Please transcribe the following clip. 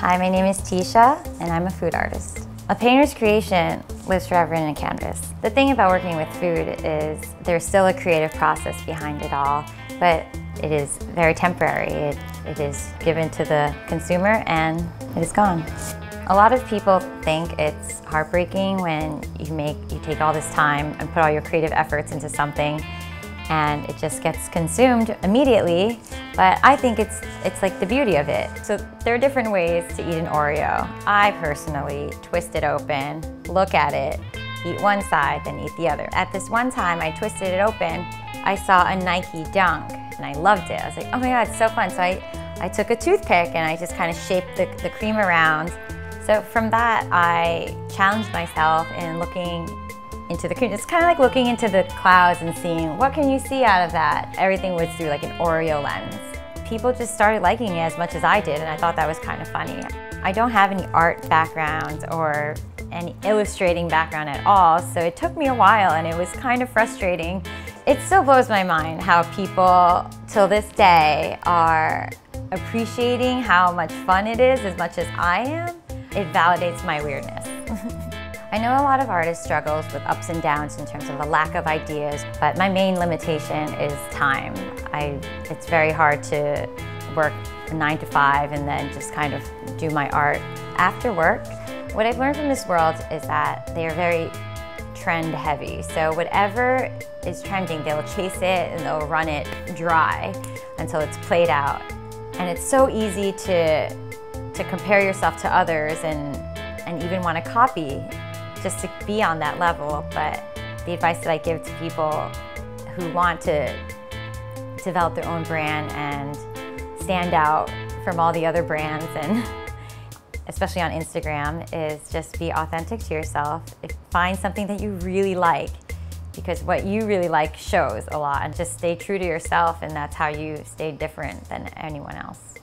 Hi, my name is Tisha, and I'm a food artist. A painter's creation lives forever in a canvas. The thing about working with food is there's still a creative process behind it all, but it is very temporary. It is given to the consumer and it is gone. A lot of people think it's heartbreaking when you take all this time and put all your creative efforts into something and it just gets consumed immediately, but I think it's like the beauty of it. So there are different ways to eat an Oreo. I personally twist it open, look at it, eat one side, then eat the other. At this one time I twisted it open, I saw a Nike dunk and I loved it. I was like, oh my God, it's so fun. So I took a toothpick and I just kind of shaped the cream around. So from that, I challenged myself in looking into the cream. It's kind of like looking into the clouds and seeing what can you see out of that. Everything was through like an Oreo lens. People just started liking it as much as I did, and I thought that was kind of funny. I don't have any art background or any illustrating background at all, so it took me a while and it was kind of frustrating. It still blows my mind how people till this day are appreciating how much fun it is as much as I am. It validates my weirdness. I know a lot of artists struggles with ups and downs in terms of a lack of ideas, but my main limitation is time. It's very hard to work 9 to 5 and then just kind of do my art after work. What I've learned from this world is that they are very trend heavy. So whatever is trending, they'll chase it and they'll run it dry until it's played out. And it's so easy to compare yourself to others and even want to copy, just to be on that level. But the advice that I give to people who want to develop their own brand and stand out from all the other brands, and especially on Instagram, is just be authentic to yourself. Find something that you really like, because what you really like shows a lot, and just stay true to yourself, and that's how you stay different than anyone else.